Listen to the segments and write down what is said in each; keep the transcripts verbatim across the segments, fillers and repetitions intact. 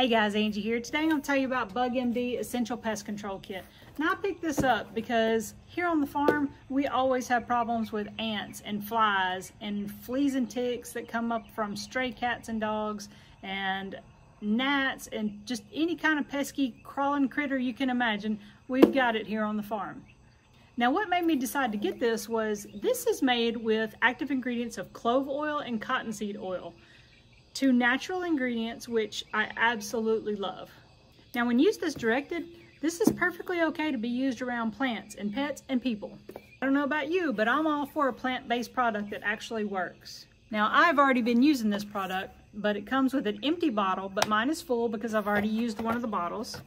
Hey guys, Angie here. Today I'm going to tell you about BugMD Essential Pest Control Kit. Now I picked this up because here on the farm we always have problems with ants and flies and fleas and ticks that come up from stray cats and dogs and gnats and just any kind of pesky crawling critter you can imagine. We've got it here on the farm. Now what made me decide to get this was this is made with active ingredients of clove oil and cottonseed oil. Two natural ingredients which I absolutely love. Now when used as directed, this is perfectly okay to be used around plants and pets and people. I don't know about you, but I'm all for a plant-based product that actually works. Now I've already been using this product, but it comes with an empty bottle, but mine is full because I've already used one of the bottles.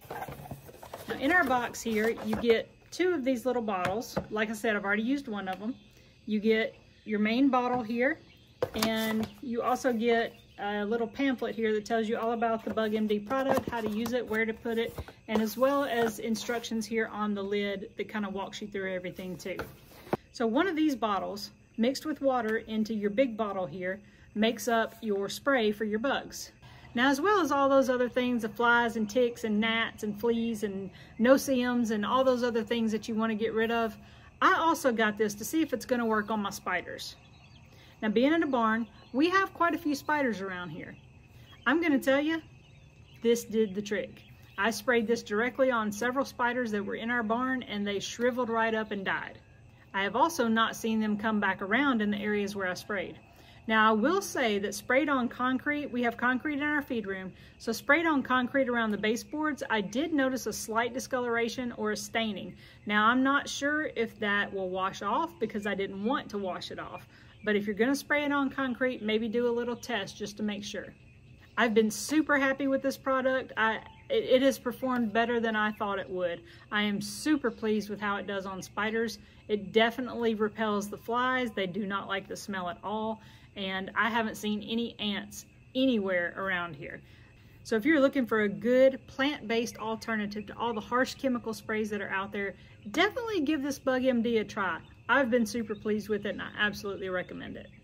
Now in our box here, you get two of these little bottles. Like I said, I've already used one of them. You get your main bottle here, and you also get a little pamphlet here that tells you all about the BugMD product, how to use it, where to put it, and as well as instructions here on the lid that kind of walks you through everything too. So one of these bottles mixed with water into your big bottle here makes up your spray for your bugs. Now, as well as all those other things, the flies and ticks and gnats and fleas and no-see-ums and all those other things that you want to get rid of, I also got this to see if it's going to work on my spiders. Now, being in a barn, we have quite a few spiders around here. I'm going to tell you, this did the trick. I sprayed this directly on several spiders that were in our barn and they shriveled right up and died. I have also not seen them come back around in the areas where I sprayed. Now, I will say that sprayed on concrete, we have concrete in our feed room, so sprayed on concrete around the baseboards, I did notice a slight discoloration or a staining. Now, I'm not sure if that will wash off because I didn't want to wash it off. But if you're going to spray it on concrete, maybe do a little test just to make sure. I've been super happy with this product. I, it, it has performed better than I thought it would. I am super pleased with how it does on spiders. It definitely repels the flies. They do not like the smell at all. And I haven't seen any ants anywhere around here. So if you're looking for a good plant-based alternative to all the harsh chemical sprays that are out there, definitely give this BugMD a try. I've been super pleased with it and I absolutely recommend it.